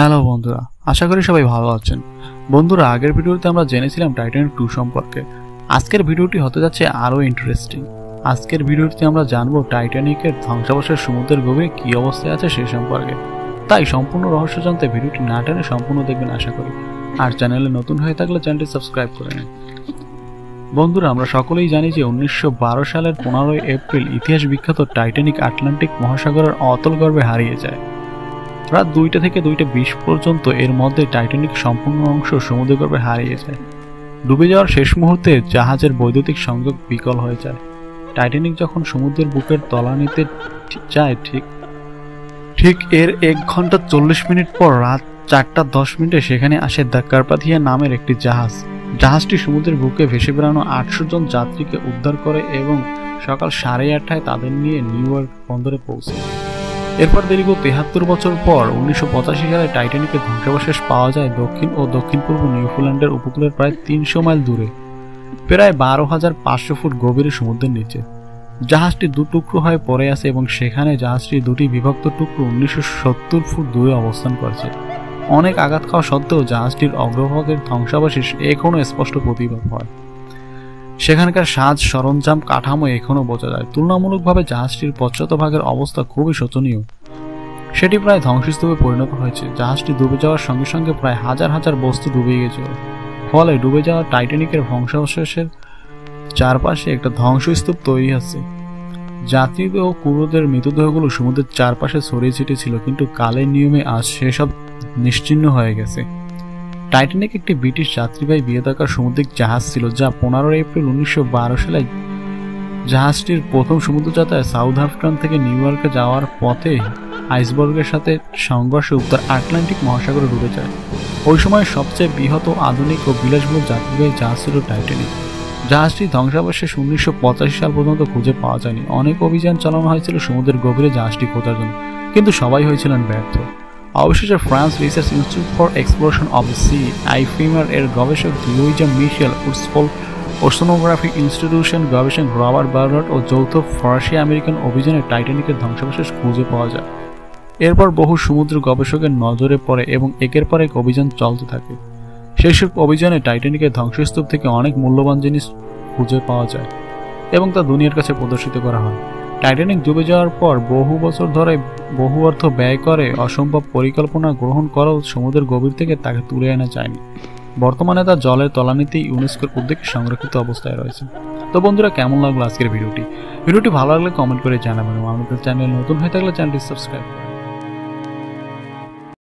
Hello বন্ধুরা, আশা করি সবাই ভালো আছেন। বন্ধুরা, আগের ভিডিওতে আমরা জেনেছিলাম টাইটানিক 2 সম্পর্কে। আজকের ভিডিওটি হতে যাচ্ছে আরও ইন্টারেস্টিং। আজকের ভিডিওতে আমরা জানবো টাইটানিকের ধ্বংসাবশেষ সমুদ্রের গভীরে কী অবস্থায় আছে সে সম্পর্কে। তাই সম্পূর্ণ রহস্য জানতে ভিডিওটি না টেনে সম্পূর্ণ দেখবেন আশা করি। আর চ্যানেলে নতুন হয়ে থাকলে চ্যানেলটি সাবস্ক্রাইব করে নিন। বন্ধুরা, আমরা সকলেই জানি যে 1912 সালের 15 এপ্রিল ইতিহাস বিখ্যাত টাইটানিক আটলান্টিক মহাসাগরের অতল গর্ভে হারিয়ে যায়। রাত 2টা থেকে 2:20 পর্যন্ত এর মধ্যে টাইটানিক সম্পূর্ণ অংশ সমুদ্রগর্ভে হারিয়ে যায়। ডুবে যাওয়ার শেষ মুহূর্তে জাহাজের বৈদ্যুতিক সংযোগ বিকল হয়ে যায়। টাইটানিক যখন সমুদ্রের বুকের তলানিতে যায় ঠিক এর 1 ঘন্টা 40 মিনিট পর রাত 4টা 10 মিনিটে সেখানে আসে দ্য কার্পাথিয়া নামের একটি জাহাজ। জাহাজটি সমুদ্রের বুকে ভেসে বেড়ানো 800 জন যাত্রীকে উদ্ধার করে এবং সকাল 8:30টায় তাদের নিয়ে নিউ ইয়র্ক বন্দরে পৌঁছায়। এরপর দীর্ঘ 73 বছর পর 1985 সালে টাইটানিকের ধ্বংসাবশেষ পাওয়া যায় দক্ষিণ ও দক্ষিণ-পূর্ব নিউজিল্যান্ডের উপকূলের প্রায় 300 মাইল দূরে, প্রায় 12,500 ফুট গভীরে সমুদ্রের নিচে। জাহাজটি দুটুকরো হয়ে পড়ে আছে এবং সেখানে জাহাজটির দুটি বিভক্ত টুকরো 1970 ফুট দূরে অবস্থান করছে। অনেক আঘাত খাওয়া সত্ত্বেও জাহাজটির অগ্রভাগের ধ্বংসাবশেষ এখনও স্পষ্ট প্রতিভাত হয়। সেখানকার সাজ সরঞ্জাম কাঠামো এখনও বোঝা যায়। তুলনামূলকভাবে জাহাজটির পশ্চাৎভাগের অবস্থা খুবই শোচনীয়, সেটি প্রায় ধ্বংসস্তূপে পরিণত হয়েছে। জাহাজটি ডুবে যাওয়ার সঙ্গে সঙ্গে প্রায় হাজার হাজার বস্তু ডুবে গিয়েছিল। ফলে ডুবে যাওয়া টাইটানিকের ধ্বংসাবশেষের চারপাশে একটা ধ্বংসস্তূপ তৈরি হচ্ছে। যাত্রীদের ও ক্রুদের মৃতদেহগুলো সমুদ্রের চারপাশে ছড়িয়ে ছিটিয়ে ছিল, কিন্তু কালের নিয়মে আজ সেসব নিশ্চিহ্ন হয়ে গেছে। টাইটানিক একটি ব্রিটিশ যাত্রীবাহী বৃহদাকার সামুদ্রিক জাহাজ ছিল, যা 15 এপ্রিল 1912 সালে জাহাজটির প্রথম সমুদ্র যাত্রায় সাউথহ্যাম্পটন থেকে নিউ ইয়র্কে যাওয়ার পথে আইসবার্গের সাথে সংঘর্ষে উত্তর আটলান্টিক মহাসাগরে ডুবে যায়। ওই সময় সবচেয়ে বৃহৎ আধুনিক ও বিলাসবহুল যাত্রীবাহী জাহাজ ছিল টাইটানিক। জাহাজটি ধ্বংসাবশেষ 1985 সাল পর্যন্ত খুঁজে পাওয়া যায়নি। অনেক অভিযান চালানো হয়েছিল সমুদ্রের গভীরে জাহাজটি খোঁজার জন্য, কিন্তু সবাই হয়েছিলেন ব্যর্থ। অবশেষে France research institute for exploration of sea আইফ্রিমার এর গবেষক Louisa Michel Woods Hole, oceanographic institution গবেষক রবার্ট বার্লার্ড ও যৌথ ফরাসি আমেরিকান অভিযানে টাইটানিকের ধ্বংসাবশেষ খুঁজে পাওয়া যায়। এরপর বহু সমুদ্র গবেষকের নজরে পড়ে এবং একের পর এক অভিযান চলতে থাকে। সেসব অভিযানে টাইটানিকের ধ্বংসস্তূপ থেকে অনেক মূল্যবান জিনিস খুঁজে পাওয়া যায় এবং তা দুনিয়ার কাছে প্রদর্শিত করা হয়। টাইটানিক ডুবে যাওয়ার পর বহু বছর ধরে বহু অর্থ ব্যয় করে অসম্ভব পরিকল্পনা গ্রহণ করেও সমুদ্রের গভীর থেকে তাকে তুলে আনা যায়নি। বর্তমানে তা জলের তলানিতেই ইউনেস্কোর উদ্যোগে সংরক্ষিত অবস্থায় রয়েছে। তো বন্ধুরা, কেমন লাগলো আজকের ভিডিওটি? ভালো লাগলে কমেন্ট করে জানাবেন। আমাদের চ্যানেল নতুন হয়ে থাকলে চ্যানেলটি সাবস্ক্রাইব করুন।